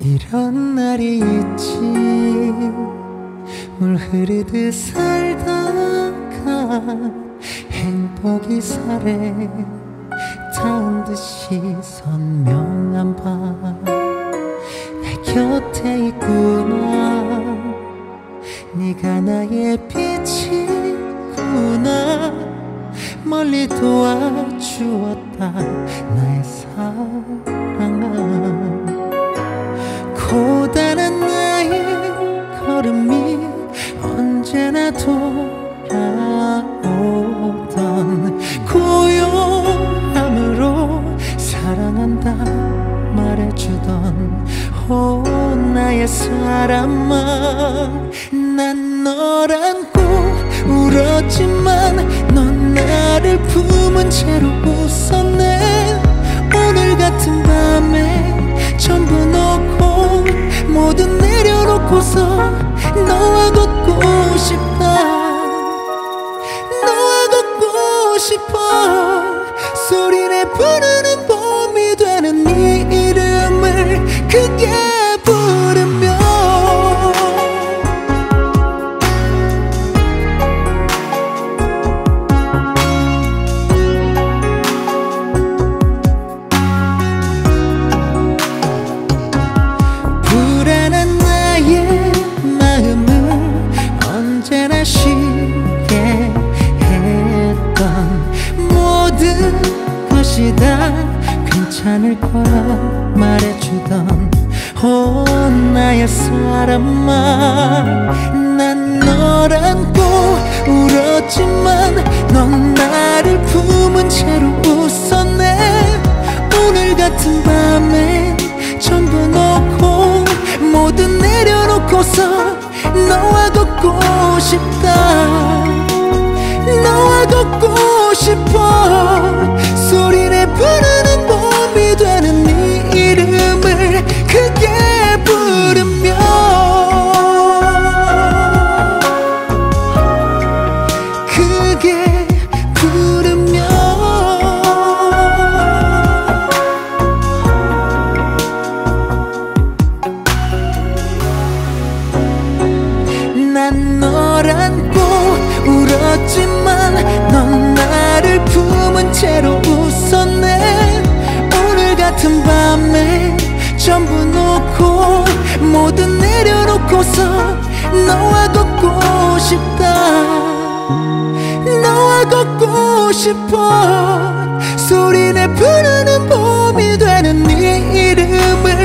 이런 날이 있지. 물 흐르듯 살다가 행복이 사래 닿은 듯이 선명한 밤 내 곁에 있구나. 네가 나의 빛이구나. 멀리 도와주었다 나의 사랑아. 고단한 나의 걸음이 언제나 돌아오던 고요함으로 사랑한다 말해주던 오 나의 사람아. 난 널 안고 울었지만 넌 나를 품은 채로 웃었네. 오늘 같은 밤에 전부 놓고 모두 내려놓고서 너와 걷고 싶다. 너와 걷고 싶어. 소리내 부르는 봄이 되는 네 이름을 크게 부르며 쉬게 했던 모든 것이 다 괜찮을 거라 말해주던 오 나의 사람아. 난 널 안고 울었지만 넌 나를 품은 채로 웃었네. 오늘 같은 밤엔 전부 놓고 모두 내려놓고서 너와 걷고 싶다. 너와 걷고 싶어. 소리내 부르는 봄이 되는 네 이름을 크게 부르며 크게 부르며 난 널 안고 울었지만 넌 나를 품은 채로 웃었네. 오늘 같은 밤에 전부 놓고 모두 내려놓고서 너와 걷고 싶다. 너와 걷고 싶어. 소리내 부르는 봄이 되는 네 이름을